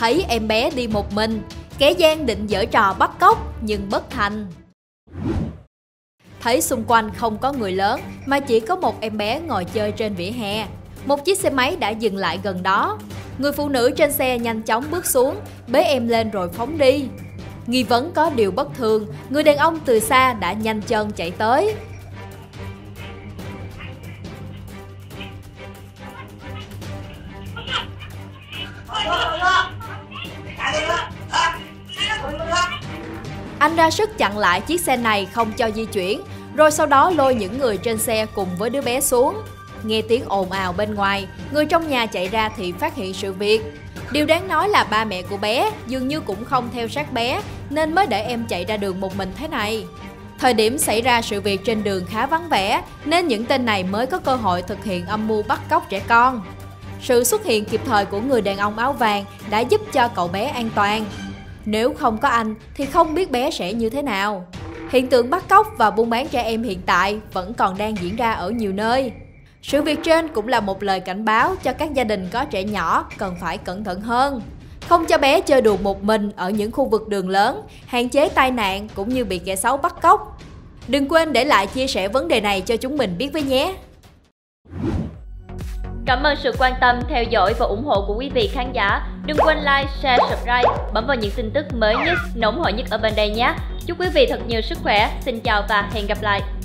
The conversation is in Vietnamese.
thấy em bé đi một mình, kẻ gian định giở trò bắt cóc nhưng bất thành. Thấy xung quanh không có người lớn mà chỉ có một em bé ngồi chơi trên vỉa hè, một chiếc xe máy đã dừng lại gần đó. Người phụ nữ trên xe nhanh chóng bước xuống, bế em lên rồi phóng đi. Nghi vấn có điều bất thường, người đàn ông từ xa đã nhanh chân chạy tới. Anh ra sức chặn lại chiếc xe này không cho di chuyển, rồi sau đó lôi những người trên xe cùng với đứa bé xuống. Nghe tiếng ồn ào bên ngoài, người trong nhà chạy ra thì phát hiện sự việc. Điều đáng nói là ba mẹ của bé dường như cũng không theo sát bé, nên mới để em chạy ra đường một mình thế này. Thời điểm xảy ra sự việc trên đường khá vắng vẻ, nên những tên này mới có cơ hội thực hiện âm mưu bắt cóc trẻ con. Sự xuất hiện kịp thời của người đàn ông áo vàng đã giúp cho cậu bé an toàn. Nếu không có anh thì không biết bé sẽ như thế nào. Hiện tượng bắt cóc và buôn bán trẻ em hiện tại vẫn còn đang diễn ra ở nhiều nơi. Sự việc trên cũng là một lời cảnh báo cho các gia đình có trẻ nhỏ cần phải cẩn thận hơn. Không cho bé chơi đùa một mình ở những khu vực đường lớn, hạn chế tai nạn cũng như bị kẻ xấu bắt cóc. Đừng quên để lại chia sẻ vấn đề này cho chúng mình biết với nhé! Cảm ơn sự quan tâm, theo dõi và ủng hộ của quý vị khán giả. Đừng quên like, share, subscribe, bấm vào những tin tức mới nhất, nóng hổi nhất ở bên đây nhé. Chúc quý vị thật nhiều sức khỏe. Xin chào và hẹn gặp lại!